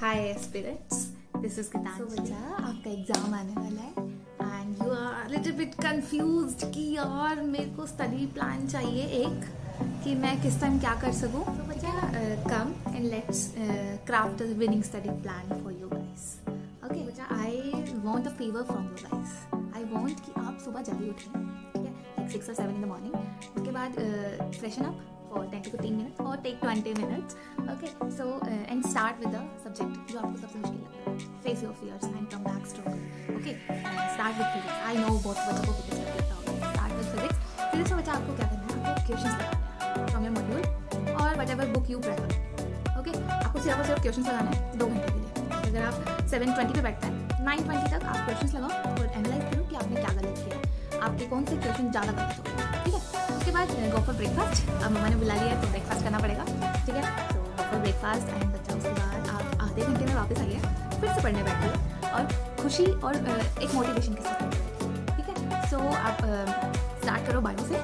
Hi aspirants, this is Geetanjali. बच्चा आपका exam आने वाला है and you are little bit confused कि यार मेरे को स्टडी प्लान चाहिए एक कि मैं किस टाइम क्या कर सकूं। तो बच्चा come and let's craft a winning study plan for you guys. Okay बच्चा, I want a favour from you guys. I want कि आप सुबह जल्दी उठें, ठीक है, लाइक 6 और 7 इन द मॉर्निंग। उसके बाद फ्रेशन अप और 10 से 15 मिनट और take 20 minutes. Okay so and start with the subject जो आपको सबसे मुश्किल लगता है। Face your fears and come back strong. Okay start with physics. I know बहुत बच्चों को फिजिक्स नहीं लगता होगा। Start with physics. फिजिक्स में बच्चा आपको क्या करना है, आपको क्वेश्चन लगाना फ्रॉम योर मॉड्यूल और whatever book you prefer. Okay आपको सिर्फ क्वेश्चन लगाना है 2 घंटे के लिए। अगर आप 7:20 पर बैठते हैं, 9:20 तक आप क्वेश्चन लगाओ और एनालाइज करो कि आपने क्या गलत किया, आपके कौन से क्वेश्चन ज़्यादा गलत हो। उसके बाद गो फॉर ब्रेकफास्ट। अब मम्मा ने बुला लिया है तो ब्रेकफास्ट करना पड़ेगा, ठीक है। तो गो फॉर ब्रेकफास्ट एंड बच्चा उसके बाद आप आधे घंटे में वापस आइए, फिर से पढ़ने बैठिए और खुशी और एक मोटिवेशन के साथ, ठीक है। सो आप स्टार्ट करो बायो से।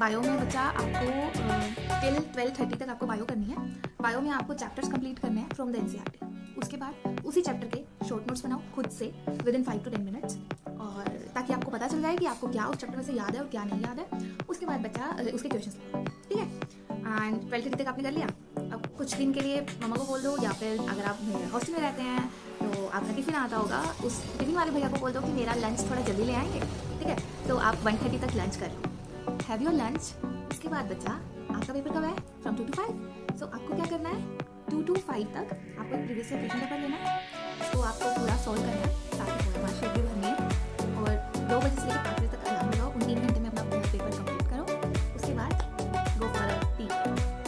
बायो में बच्चा आपको टिल 12:30 तक आपको बायो करनी है। बायो में आपको चैप्टर्स कंप्लीट करने हैं फ्रॉम द एनसीईआरटी। उसके बाद उसी चैप्टर के शॉर्ट नोट्स बनाओ खुद से विद इन 5 से 10 मिनट्स, और ताकि आपको पता चल जाए कि आपको क्या उस चैप्टर में से याद है और क्या नहीं याद है। उसके बाद बच्चा उसके क्वेश्चंस लगाओ, ठीक है। एंड 12:30 तक आपने कर लिया। अब कुछ दिन के लिए मम्मा को बोल दो, या फिर अगर आप हॉस्टल में रहते हैं तो आपका टिफिन आता होगा, उस टिफिन वाले भैया को बोल दो कि मेरा लंच थोड़ा जल्दी ले आएंगे, ठीक है। तो आप 1:30 तक लंच कर लो, हैव योर लंच। उसके बाद बच्चा आपका पेपर कब है, फ्रॉम 2 to 5। सो आपको क्या करना है, 2 to 5 तक आपको प्रीवियस ईयर क्वेश्चन पेपर लेना है, तो आपको पूरा सॉल्व करना है, साथ में मार्क्स भी भरनी है। और 2 बजे से 5 बजे तक अलार्म लगाओ, 3 घंटे में अपना पूरा पेपर कंप्लीट करो। उसके बाद गो फॉर टी,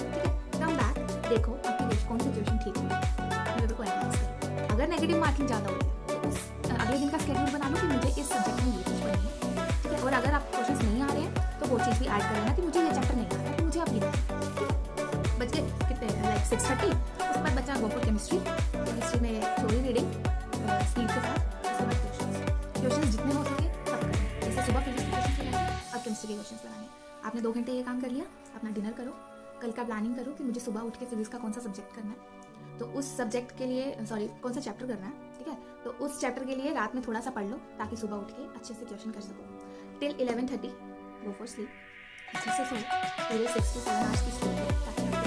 ठीक है। कम बैक, देखो आपकी कौन सी क्वेश्चन ठीक होगी, पेपर को एनालाइज करो। अगर नेगेटिव मार्किंग ज़्यादा हो तो उस अगले दिन का स्केड्यूल बना लो कि मुझे इस सब्जेक्ट में ये चीज़ पढ़नी है, ठीक है। और अगर आपको क्वेश्चन नहीं आ रहे हैं तो वो चीज़ भी ऐड कर लेना कि मुझे ये चैप्टर नहीं आ रहा तो मुझे आप लिखना, ठीक है। बच गए कितने, लाइक 6:30। उसके बाद बच्चा गो फॉर केमिस्ट्री। केमिस्ट्री में थ्योरी रीडिंग स्पीड के साथ, क्वेश्चन जितने हो सके सब करें। जैसे सुबह फिजिक्स के क्वेश्चन लगाए और केमिस्ट्री के क्वेश्चन लगाए। आपने 2 घंटे ये काम कर लिया। अपना डिनर करो, कल का प्लानिंग करो कि मुझे सुबह उठ के फिजिक्स का कौन सा सब्जेक्ट करना है, तो उस सब्जेक्ट के लिए कौन सा चैप्टर करना है, ठीक है। तो उस चैप्टर के लिए रात में थोड़ा सा पढ़ लो ताकि सुबह उठ के अच्छे से क्वेश्चन कर सको। टिल 11:30 गो फॉर स्लीप, अच्छे से सो। 6 से 7 आवर्स की स्लीप,